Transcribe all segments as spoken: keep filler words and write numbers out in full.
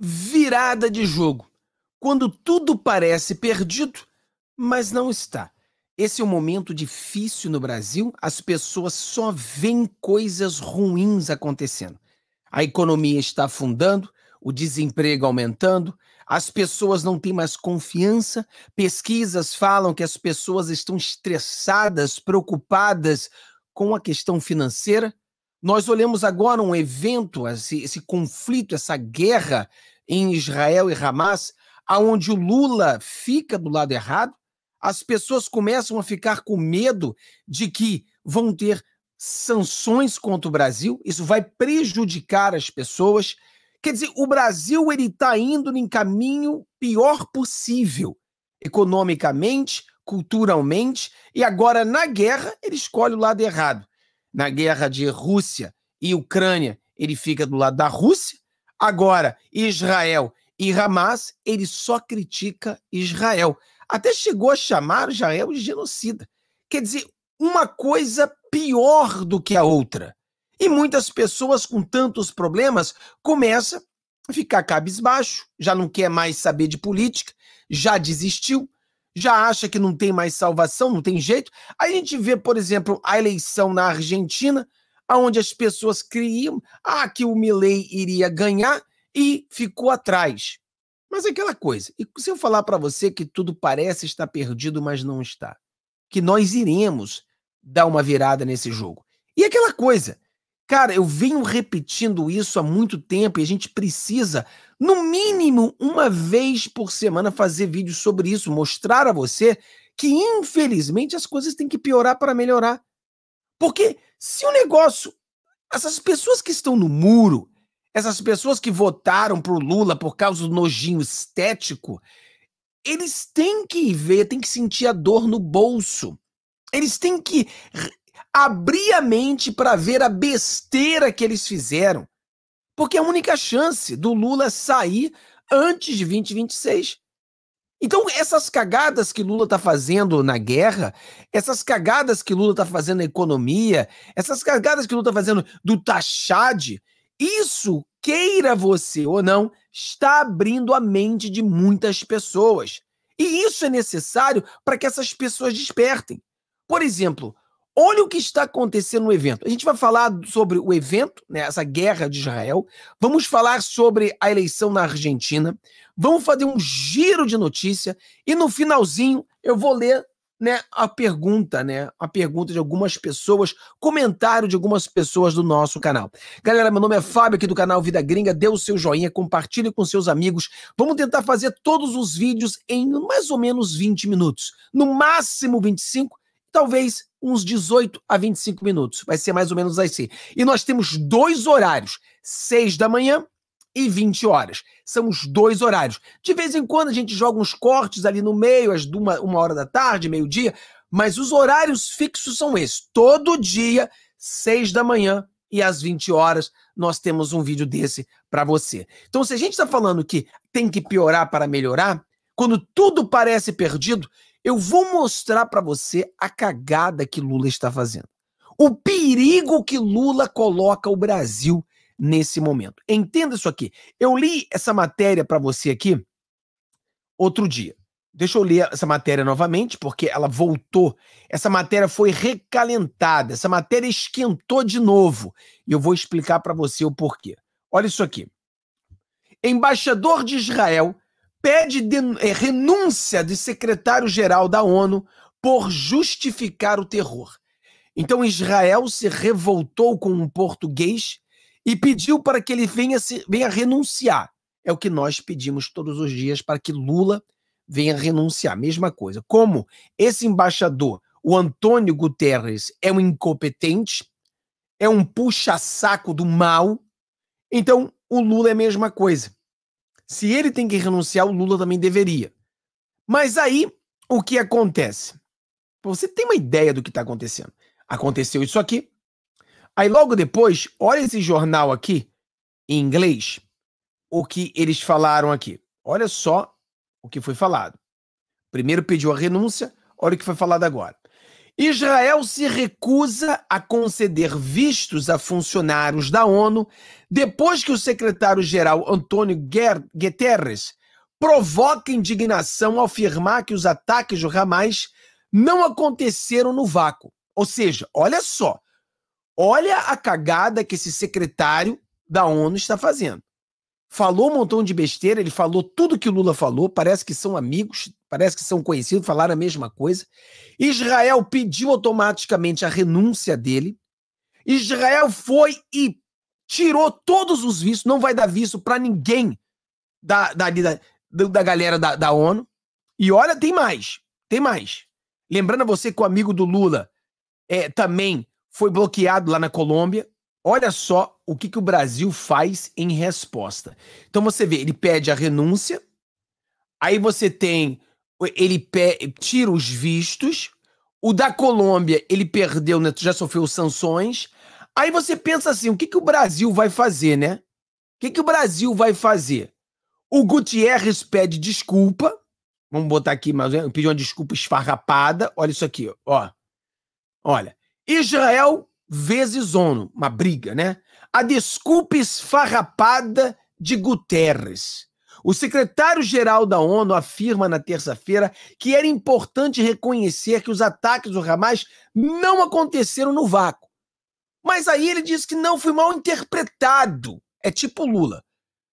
virada de jogo, quando tudo parece perdido, mas não está. Esse é um momento difícil no Brasil, as pessoas só veem coisas ruins acontecendo. A economia está afundando, o desemprego aumentando, as pessoas não têm mais confiança, pesquisas falam que as pessoas estão estressadas, preocupadas com a questão financeira. Nós olhamos agora um evento, esse, esse conflito, essa guerra em Israel e Hamas, aonde o Lula fica do lado errado, as pessoas começam a ficar com medo de que vão ter sanções contra o Brasil, isso vai prejudicar as pessoas. Quer dizer, o Brasil ele está indo em caminho pior possível, economicamente, culturalmente, e agora na guerra ele escolhe o lado errado. Na guerra de Rússia e Ucrânia, ele fica do lado da Rússia. Agora, Israel e Hamas, ele só critica Israel. Até chegou a chamar Israel de genocida. Quer dizer, uma coisa pior do que a outra. E muitas pessoas com tantos problemas começam a ficar cabisbaixo, já não quer mais saber de política, já desistiu, já acha que não tem mais salvação, não tem jeito. Aí a gente vê, por exemplo, a eleição na Argentina, onde as pessoas criam ah, que o Milei iria ganhar e ficou atrás. Mas é aquela coisa, e se eu falar para você que tudo parece estar perdido, mas não está, que nós iremos dar uma virada nesse jogo. E aquela coisa, cara, eu venho repetindo isso há muito tempo e a gente precisa, no mínimo, uma vez por semana fazer vídeos sobre isso, mostrar a você que, infelizmente, as coisas têm que piorar para melhorar. Porque se o negócio, essas pessoas que estão no muro, essas pessoas que votaram pro Lula por causa do nojinho estético, eles têm que ver, têm que sentir a dor no bolso. Eles têm que abrir a mente para ver a besteira que eles fizeram. Porque é a única chance do Lula sair antes de vinte e vinte e seis. Então, essas cagadas que Lula está fazendo na guerra, essas cagadas que Lula está fazendo na economia, essas cagadas que Lula está fazendo do taxade, isso, queira você ou não, está abrindo a mente de muitas pessoas. E isso é necessário para que essas pessoas despertem. Por exemplo, olha o que está acontecendo no evento. A gente vai falar sobre o evento, né, essa guerra de Israel. Vamos falar sobre a eleição na Argentina. Vamos fazer um giro de notícia. E no finalzinho eu vou ler, né, a pergunta, né, a pergunta de algumas pessoas, comentário de algumas pessoas do nosso canal. Galera, meu nome é Fábio aqui do canal Vida Gringa. Dê o seu joinha, compartilhe com seus amigos. Vamos tentar fazer todos os vídeos em mais ou menos vinte minutos. No máximo vinte e cinco, talvez uns dezoito a vinte e cinco minutos, vai ser mais ou menos assim. E nós temos dois horários, seis da manhã e vinte horas. São os dois horários. De vez em quando a gente joga uns cortes ali no meio, às uma, uma hora da tarde, meio-dia, mas os horários fixos são esses. Todo dia, seis da manhã e às vinte horas, nós temos um vídeo desse para você. Então, se a gente está falando que tem que piorar para melhorar, quando tudo parece perdido, eu vou mostrar para você a cagada que Lula está fazendo. O perigo que Lula coloca o Brasil nesse momento. Entenda isso aqui. Eu li essa matéria para você aqui outro dia. Deixa eu ler essa matéria novamente, porque ela voltou. Essa matéria foi recalentada. Essa matéria esquentou de novo. E eu vou explicar para você o porquê. Olha isso aqui. Embaixador de Israel pede renúncia de secretário-geral da ONU por justificar o terror. Então Israel se revoltou com um português e pediu para que ele venha, se, venha renunciar. É o que nós pedimos todos os dias, para que Lula venha renunciar. Mesma coisa. Como esse embaixador, o Antônio Guterres, é um incompetente, é um puxa-saco do mal, então o Lula é a mesma coisa. Se ele tem que renunciar, o Lula também deveria. Mas aí, o que acontece? Você tem uma ideia do que está acontecendo. Aconteceu isso aqui. Aí, logo depois, olha esse jornal aqui, em inglês, o que eles falaram aqui. Olha só o que foi falado. Primeiro pediu a renúncia, olha o que foi falado agora. Israel se recusa a conceder vistos a funcionários da ONU depois que o secretário-geral Antônio Guterres provoca indignação ao afirmar que os ataques do Hamas não aconteceram no vácuo. Ou seja, olha só, olha a cagada que esse secretário da ONU está fazendo. Falou um montão de besteira, ele falou tudo que o Lula falou, parece que são amigos, parece que são conhecidos, falaram a mesma coisa. Israel pediu automaticamente a renúncia dele. Israel foi e tirou todos os vistos, não vai dar visto para ninguém da, da, da, da galera da, da ONU. E olha, tem mais, tem mais. Lembrando a você que o amigo do Lula é, também foi bloqueado lá na Colômbia. Olha só o que, que o Brasil faz em resposta. Então você vê, ele pede a renúncia, aí você tem, ele pe, tira os vistos, o da Colômbia ele perdeu, né, já sofreu sanções, aí você pensa assim, o que, que o Brasil vai fazer, né? O que, que o Brasil vai fazer? O Guterres pede desculpa, vamos botar aqui, mas pediu uma desculpa esfarrapada, olha isso aqui, ó. Olha, Israel vezes ONU, uma briga, né? A desculpa esfarrapada de Guterres. O secretário-geral da ONU afirma na terça-feira que era importante reconhecer que os ataques do Hamas não aconteceram no vácuo. Mas aí ele diz que não, foi mal interpretado. É tipo Lula.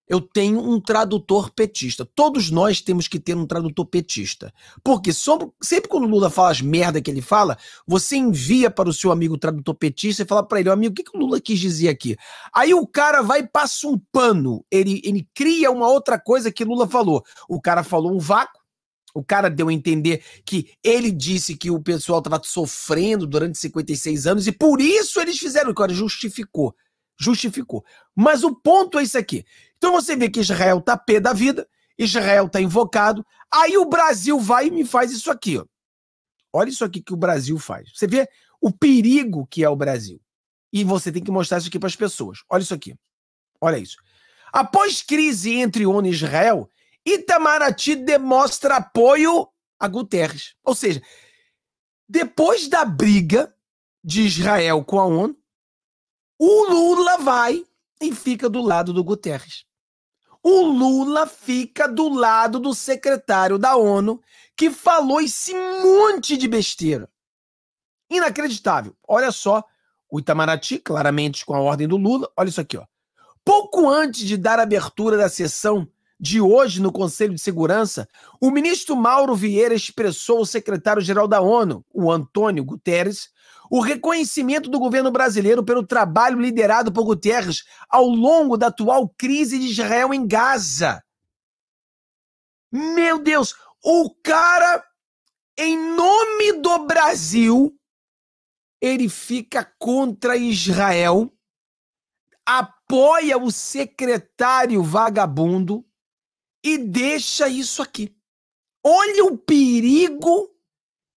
Eu tenho um tradutor petista. Todos nós temos que ter um tradutor petista. Porque sempre quando o Lula fala as merda que ele fala, você envia para o seu amigo tradutor petista e fala para ele, amigo, o que, que o Lula quis dizer aqui? Aí o cara vai e passa um pano. Ele, ele cria uma outra coisa que Lula falou. O cara falou um vácuo. O cara deu a entender que ele disse que o pessoal estava sofrendo durante cinquenta e seis anos e por isso eles fizeram. O cara justificou. Justificou. Mas o ponto é isso aqui. Então você vê que Israel tá pé da vida, Israel tá invocado, aí o Brasil vai e me faz isso aqui, ó. Olha isso aqui que o Brasil faz. Você vê o perigo que é o Brasil. E você tem que mostrar isso aqui para as pessoas. Olha isso aqui. Olha isso. Após crise entre ONU e Israel, Itamaraty demonstra apoio a Guterres. Ou seja, depois da briga de Israel com a ONU, o Lula vai e fica do lado do Guterres. O Lula fica do lado do secretário da ONU que falou esse monte de besteira. Inacreditável. Olha só o Itamaraty, claramente com a ordem do Lula. Olha isso aqui, ó. Pouco antes de dar abertura da sessão de hoje no Conselho de Segurança, o ministro Mauro Vieira expressou ao secretário-geral da ONU, o Antônio Guterres, o reconhecimento do governo brasileiro pelo trabalho liderado por Guterres ao longo da atual crise de Israel em Gaza. Meu Deus, o cara, em nome do Brasil, ele fica contra Israel, apoia o secretário vagabundo e deixa isso aqui. Olha o perigo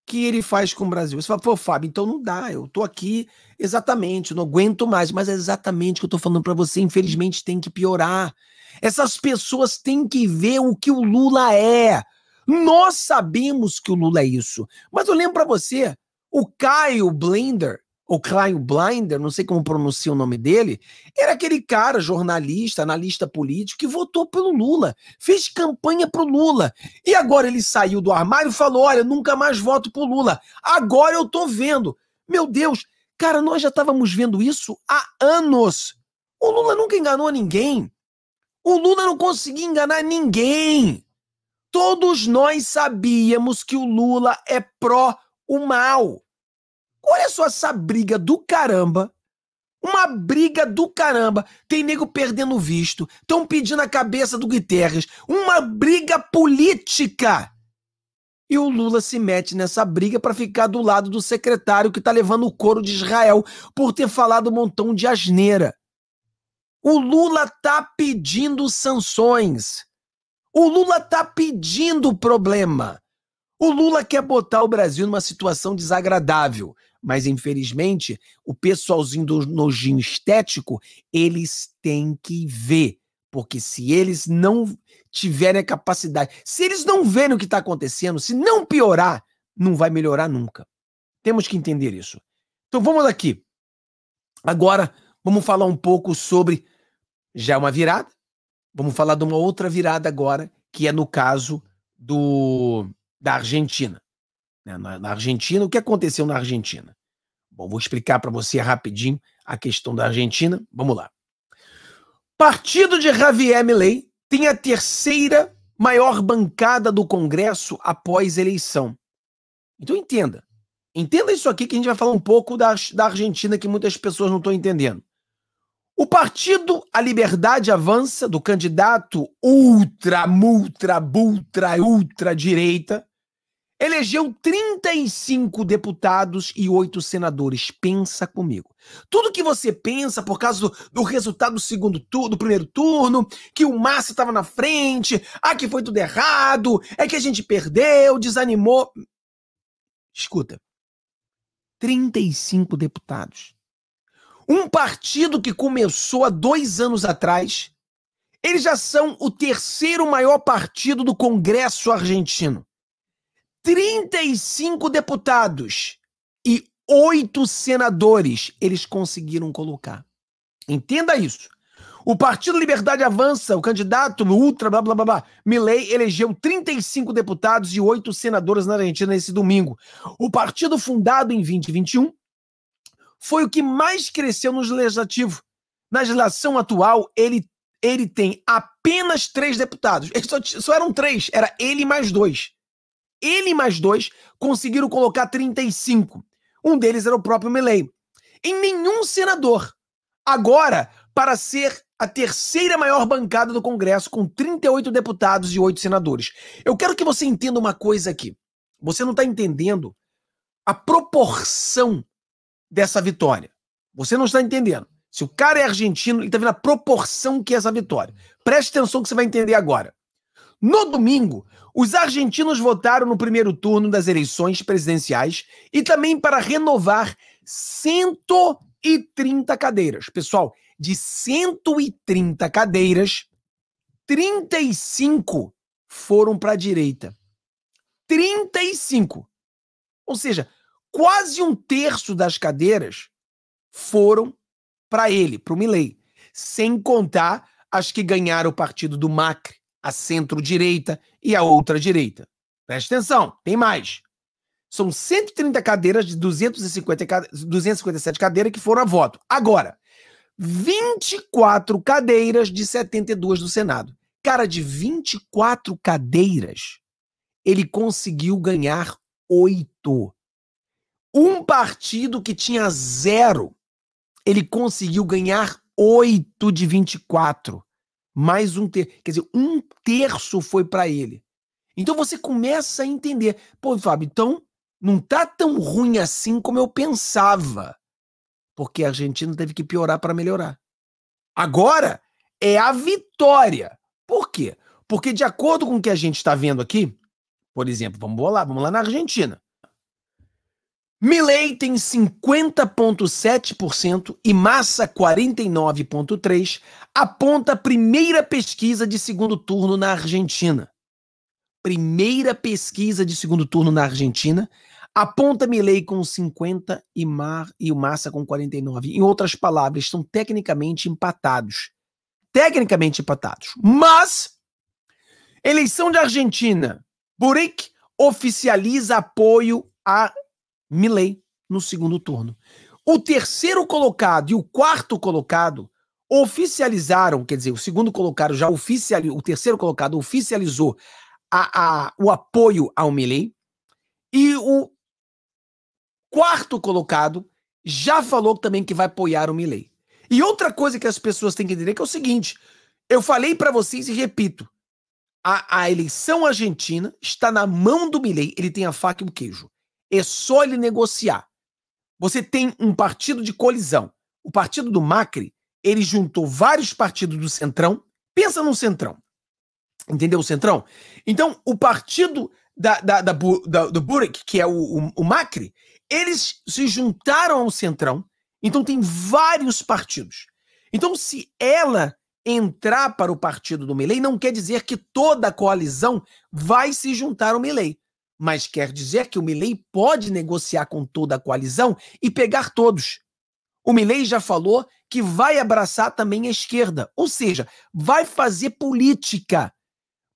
que ele faz com o Brasil. Você fala, pô, Fábio, então não dá, eu tô aqui exatamente, eu não aguento mais, mas é exatamente o que eu tô falando pra você, infelizmente tem que piorar. Essas pessoas têm que ver o que o Lula é. Nós sabemos que o Lula é isso, mas eu lembro pra você, o Klein Blinder, ou Klein Blinder, não sei como pronuncia o nome dele, era aquele cara, jornalista, analista político, que votou pelo Lula, fez campanha pro Lula. E agora ele saiu do armário e falou, olha, nunca mais voto pro Lula. Agora eu tô vendo. Meu Deus, cara, nós já estávamos vendo isso há anos. O Lula nunca enganou ninguém. O Lula não conseguia enganar ninguém. Todos nós sabíamos que o Lula é pró o mal. Olha só essa briga do caramba, uma briga do caramba, tem nego perdendo visto, estão pedindo a cabeça do Guterres, uma briga política. E o Lula se mete nessa briga para ficar do lado do secretário que tá levando o couro de Israel por ter falado um montão de asneira. O Lula tá pedindo sanções, o Lula tá pedindo problema. O Lula quer botar o Brasil numa situação desagradável, mas infelizmente o pessoalzinho do nojinho estético, eles têm que ver, porque se eles não tiverem a capacidade, se eles não verem o que está acontecendo, se não piorar, não vai melhorar nunca. Temos que entender isso. Então vamos daqui. Agora vamos falar um pouco sobre... Já é uma virada. Vamos falar de uma outra virada agora, que é no caso do, da Argentina. Na Argentina, o que aconteceu na Argentina? Bom, vou explicar para você rapidinho a questão da Argentina. Vamos lá. Partido de Javier Milei tem a terceira maior bancada do Congresso após eleição. Então entenda. Entenda isso aqui, que a gente vai falar um pouco da, da Argentina, que muitas pessoas não estão entendendo. O partido A Liberdade Avança, do candidato ultra, multra, bultra, ultra-direita, elegeu trinta e cinco deputados e oito senadores. Pensa comigo. Tudo que você pensa por causa do, do resultado do segundo turno, do primeiro turno, que o Massa estava na frente, ah, que foi tudo errado, é que a gente perdeu, desanimou. Escuta, trinta e cinco deputados. Um partido que começou há dois anos atrás, eles já são o terceiro maior partido do Congresso argentino. trinta e cinco deputados e oito senadores eles conseguiram colocar. Entenda isso. O Partido Liberdade Avança, o candidato ultra, blá, blá, blá, blá, Milei, elegeu trinta e cinco deputados e oito senadores na Argentina nesse domingo. O partido, fundado em vinte e vinte e um, foi o que mais cresceu no legislativo. Na legislação atual, ele, ele tem apenas três deputados. Eles só, só eram três, era ele mais dois. Ele mais dois conseguiram colocar trinta e cinco. Um deles era o próprio Milei. E nenhum senador. Agora, para ser a terceira maior bancada do Congresso, com trinta e oito deputados e oito senadores. Eu quero que você entenda uma coisa aqui. Você não está entendendo a proporção dessa vitória. Você não está entendendo. Se o cara é argentino, ele está vendo a proporção que é essa vitória. Preste atenção que você vai entender agora. No domingo, os argentinos votaram no primeiro turno das eleições presidenciais e também para renovar cento e trinta cadeiras. Pessoal, de cento e trinta cadeiras, trinta e cinco foram para a direita. trinta e cinco. Ou seja, quase um terço das cadeiras foram para ele, para o Milei. Sem contar as que ganharam o partido do Macri, a centro-direita e a outra direita. Presta atenção, tem mais. São cento e trinta cadeiras de duzentas e cinquenta, duzentas e cinquenta e sete cadeiras que foram a voto. Agora, vinte e quatro cadeiras de setenta e duas do Senado. Cara, de vinte e quatro cadeiras, ele conseguiu ganhar oito. Um partido que tinha zero, ele conseguiu ganhar oito de vinte e quatro. Mais um terço, quer dizer, um terço foi para ele. Então você começa a entender. Pô, Fábio, então não tá tão ruim assim como eu pensava. Porque a Argentina teve que piorar para melhorar. Agora é a vitória. Por quê? Porque de acordo com o que a gente está vendo aqui, por exemplo, vamos lá, vamos lá na Argentina. Milei tem cinquenta vírgula sete por cento e Massa quarenta e nove vírgula três por cento, aponta a primeira pesquisa de segundo turno na Argentina. Primeira pesquisa de segundo turno na Argentina aponta Milei com cinquenta por cento e, Mar... e o Massa com quarenta e nove por cento. Em outras palavras, estão tecnicamente empatados. Tecnicamente empatados. Mas, eleição de Argentina, Boric oficializa apoio a Milei no segundo turno. O terceiro colocado e o quarto colocado oficializaram, quer dizer, o segundo colocado já oficializou, o terceiro colocado oficializou a, a, o apoio ao Milei e o quarto colocado já falou também que vai apoiar o Milei. E outra coisa que as pessoas têm que entender que é o seguinte, eu falei para vocês e repito, a, a eleição argentina está na mão do Milei, ele tem a faca e o queijo. É só ele negociar. Você tem um partido de colisão. O partido do Macri, ele juntou vários partidos do Centrão. Pensa no Centrão. Entendeu o Centrão? Então, o partido da, da, da, da, do Boric, que é o, o, o Macri, eles se juntaram ao Centrão. Então, tem vários partidos. Então, se ela entrar para o partido do Milei, não quer dizer que toda a coalizão vai se juntar ao Milei. mas quer dizer que o Milei pode negociar com toda a coalizão e pegar todos. O Milei já falou que vai abraçar também a esquerda, ou seja, vai fazer política.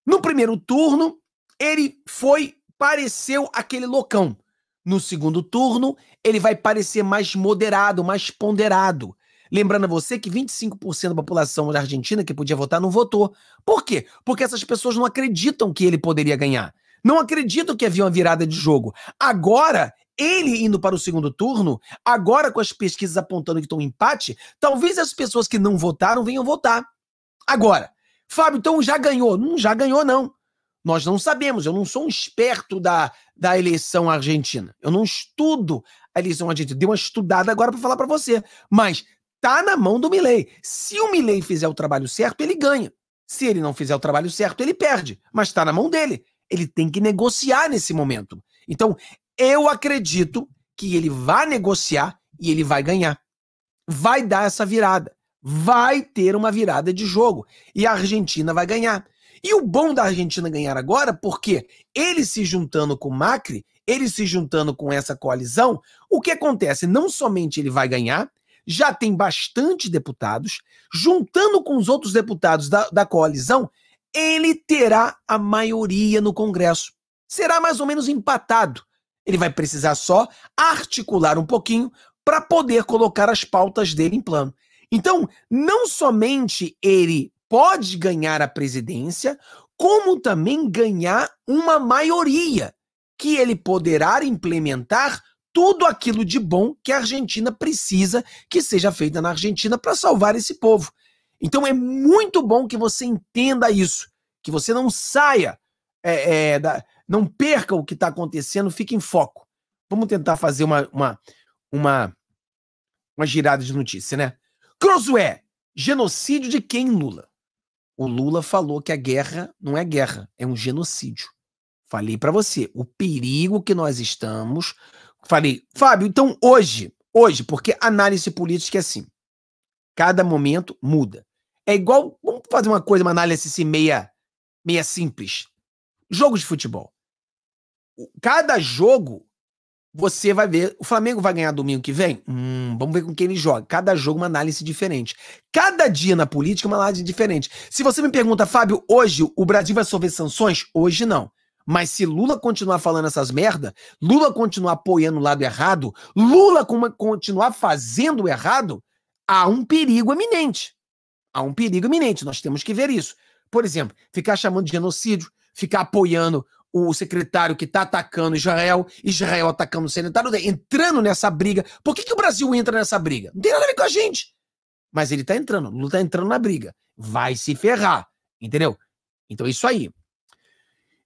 No primeiro turno, ele foi, pareceu aquele loucão. No segundo turno, ele vai parecer mais moderado, mais ponderado. Lembrando a você que vinte e cinco por cento da população da Argentina que podia votar não votou. Por quê? Porque essas pessoas não acreditam que ele poderia ganhar. Não acreditam que havia uma virada de jogo. Agora, ele indo para o segundo turno, agora com as pesquisas apontando que estão em empate, talvez as pessoas que não votaram venham votar. Agora, Fábio, então já ganhou. Não já ganhou, não. Nós não sabemos, eu não sou um esperto da, da eleição argentina. Eu não estudo a eleição argentina. Dei uma estudada agora para falar para você. Mas tá na mão do Milei. Se o Milei fizer o trabalho certo, ele ganha. Se ele não fizer o trabalho certo, ele perde. Mas tá na mão dele. Ele tem que negociar nesse momento. Então, eu acredito que ele vai negociar e ele vai ganhar. Vai dar essa virada. Vai ter uma virada de jogo. E a Argentina vai ganhar. E o bom da Argentina ganhar agora, porque ele se juntando com o Macri, ele se juntando com essa coalizão, o que acontece? Não somente ele vai ganhar, já tem bastante deputados, juntando com os outros deputados da, da coalizão, ele terá a maioria no Congresso. Será mais ou menos empatado. Ele vai precisar só articular um pouquinho para poder colocar as pautas dele em plano. Então, não somente ele pode ganhar a presidência, como também ganhar uma maioria, que ele poderá implementar tudo aquilo de bom que a Argentina precisa que seja feita na Argentina para salvar esse povo. Então é muito bom que você entenda isso, que você não saia, é, é, da, não perca o que está acontecendo, fique em foco. Vamos tentar fazer uma, uma, uma, uma girada de notícia, né? Crosué, genocídio de quem, Lula? O Lula falou que a guerra não é guerra, é um genocídio. Falei para você, o perigo que nós estamos... Falei, Fábio, então hoje, hoje, porque análise política é assim, cada momento muda. É igual, vamos fazer uma coisa, uma análise assim meia, meia simples. Jogos de futebol. Cada jogo, você vai ver, o Flamengo vai ganhar domingo que vem? Hum, vamos ver com quem ele joga. Cada jogo uma análise diferente. Cada dia na política uma análise diferente. Se você me pergunta, Fábio, hoje o Brasil vai sofrer sanções? Hoje não. Mas se Lula continuar falando essas merda, Lula continuar apoiando o lado errado, Lula continuar fazendo o errado, há um perigo iminente. Há um perigo iminente, nós temos que ver isso. Por exemplo, ficar chamando de genocídio, ficar apoiando o secretário que está atacando Israel, Israel atacando o secretário, entrando nessa briga. Por que que o Brasil entra nessa briga? Não tem nada a ver com a gente. Mas ele está entrando, Lula está entrando na briga. Vai se ferrar, entendeu? Então é isso aí.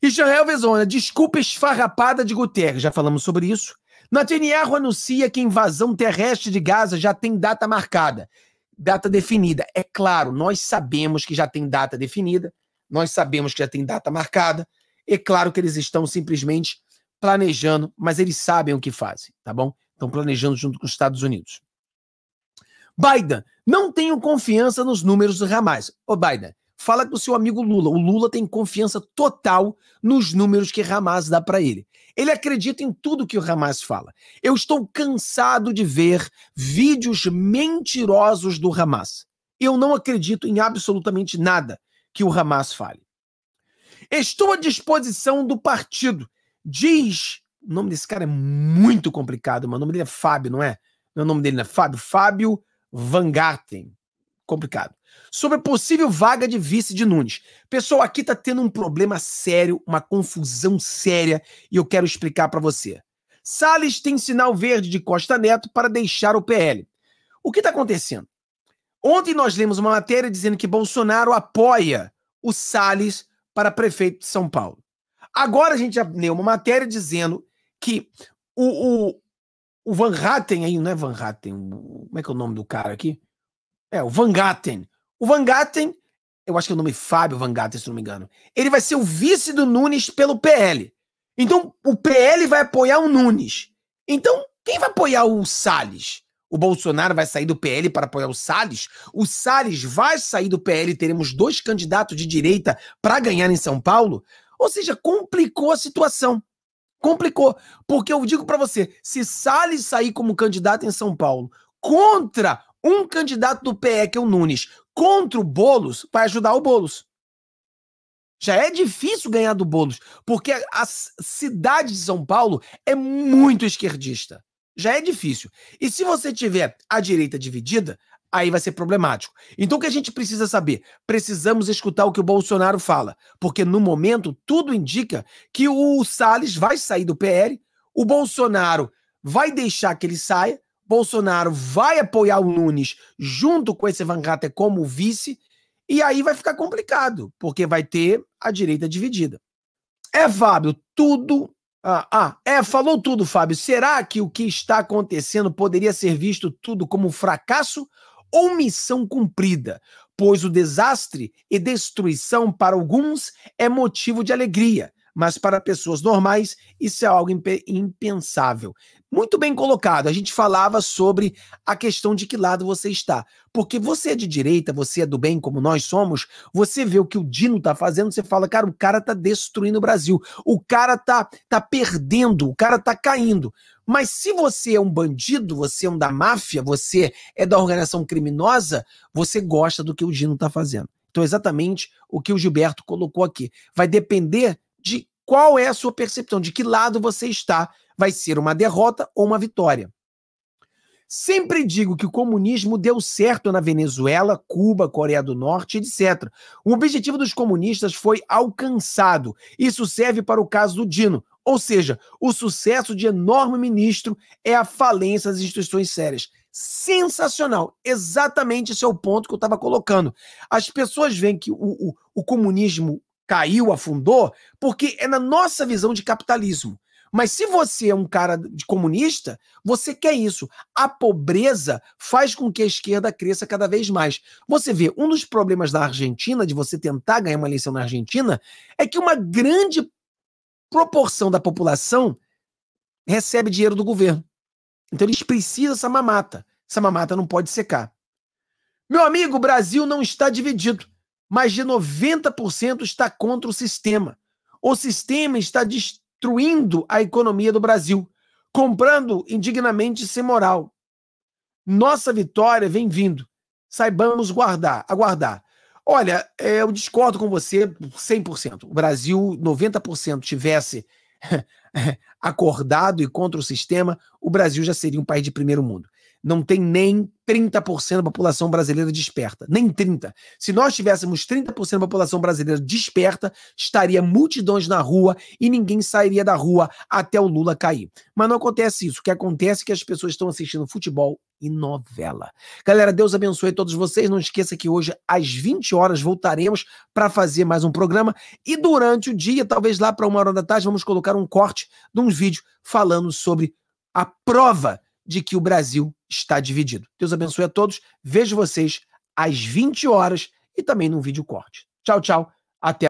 Israel vezona, desculpa esfarrapada de Guterres, já falamos sobre isso. Netanyahu anuncia que a invasão terrestre de Gaza já tem data marcada, data definida. É claro, nós sabemos que já tem data definida, nós sabemos que já tem data marcada, é claro que eles estão simplesmente planejando, mas eles sabem o que fazem, tá bom? Estão planejando junto com os Estados Unidos. Biden, não tenho confiança nos números do Hamas. Ô Biden, fala com o seu amigo Lula. O Lula tem confiança total nos números que Hamas dá para ele. Ele acredita em tudo que o Hamas fala. Eu estou cansado de ver vídeos mentirosos do Hamas. Eu não acredito em absolutamente nada que o Hamas fale. Estou à disposição do partido. Diz... O nome desse cara é muito complicado, mas o nome dele é Fábio, não é? O nome dele não é Fábio? Fábio Wajngarten. Complicado. Sobre possível vaga de vice de Nunes. Pessoal, aqui tá tendo um problema sério, uma confusão séria, e eu quero explicar para você. Salles tem sinal verde de Costa Neto para deixar o P L. O que tá acontecendo? Ontem nós lemos uma matéria dizendo que Bolsonaro apoia o Salles para prefeito de São Paulo. Agora a gente já leu uma matéria dizendo que o, o, o Wajngarten aí, não é Wajngarten, como é que é o nome do cara aqui? É, o Wajngarten. O Wajngarten, eu acho que é o nome Fábio Wajngarten, se não me engano, ele vai ser o vice do Nunes pelo P L. Então, o P L vai apoiar o Nunes. Então, quem vai apoiar o Salles? O Bolsonaro vai sair do P L para apoiar o Salles? O Salles vai sair do P L e teremos dois candidatos de direita para ganhar em São Paulo? Ou seja, complicou a situação. Complicou. Porque eu digo para você, se Salles sair como candidato em São Paulo contra um candidato do P E, que é o Nunes, contra o Boulos, vai ajudar o Boulos. Já é difícil ganhar do Boulos, porque a cidade de São Paulo é muito esquerdista. Já é difícil. E se você tiver a direita dividida, aí vai ser problemático. Então o que a gente precisa saber? Precisamos escutar o que o Bolsonaro fala, porque no momento tudo indica que o Salles vai sair do P L, o Bolsonaro vai deixar que ele saia, Bolsonaro vai apoiar o Nunes junto com esse Wajngarten como vice, e aí vai ficar complicado, porque vai ter a direita dividida. É, Fábio, tudo... Ah, ah, é, falou tudo, Fábio. Será que o que está acontecendo poderia ser visto tudo como fracasso ou missão cumprida? Pois o desastre e destruição para alguns é motivo de alegria, mas para pessoas normais isso é algo impensável. Muito bem colocado. A gente falava sobre a questão de que lado você está. Porque você é de direita, você é do bem, como nós somos, você vê o que o Dino tá fazendo, você fala, cara, o cara tá destruindo o Brasil, o cara tá, tá perdendo, o cara tá caindo. Mas se você é um bandido, você é um da máfia, você é da organização criminosa, você gosta do que o Dino tá fazendo. Então, exatamente o que o Gilberto colocou aqui. Vai depender de qual é a sua percepção, de que lado você está. Vai ser uma derrota ou uma vitória. Sempre digo que o comunismo deu certo na Venezuela, Cuba, Coreia do Norte, etcétera. O objetivo dos comunistas foi alcançado. Isso serve para o caso do Dino. Ou seja, o sucesso de enorme ministro é a falência das instituições sérias. Sensacional. Exatamente esse é o ponto que eu estava colocando. As pessoas veem que o, o, o comunismo caiu, afundou, porque é na nossa visão de capitalismo. Mas se você é um cara de comunista, você quer isso. A pobreza faz com que a esquerda cresça cada vez mais. Você vê, um dos problemas da Argentina, de você tentar ganhar uma eleição na Argentina, é que uma grande proporção da população recebe dinheiro do governo. Então eles precisam dessa mamata. Essa mamata não pode secar. Meu amigo, o Brasil não está dividido. Mais de noventa por cento está contra o sistema. O sistema está destruído. Destruindo a economia do Brasil, comprando indignamente sem moral. Nossa vitória vem vindo. Saibamos guardar, aguardar. Olha, eu discordo com você cem por cento. O Brasil, noventa por cento tivesse acordado e contra o sistema, o Brasil já seria um país de primeiro mundo. Não tem nem trinta por cento da população brasileira desperta. Nem trinta por cento. Se nós tivéssemos trinta por cento da população brasileira desperta, estaria multidões na rua e ninguém sairia da rua até o Lula cair. Mas não acontece isso. O que acontece é que as pessoas estão assistindo futebol e novela. Galera, Deus abençoe todos vocês. Não esqueça que hoje, às vinte horas, voltaremos para fazer mais um programa. E durante o dia, talvez lá para uma hora da tarde, vamos colocar um corte de um vídeo falando sobre a prova de que o Brasil está dividido. Deus abençoe a todos. Vejo vocês às vinte horas e também num vídeo corte. Tchau, tchau. Até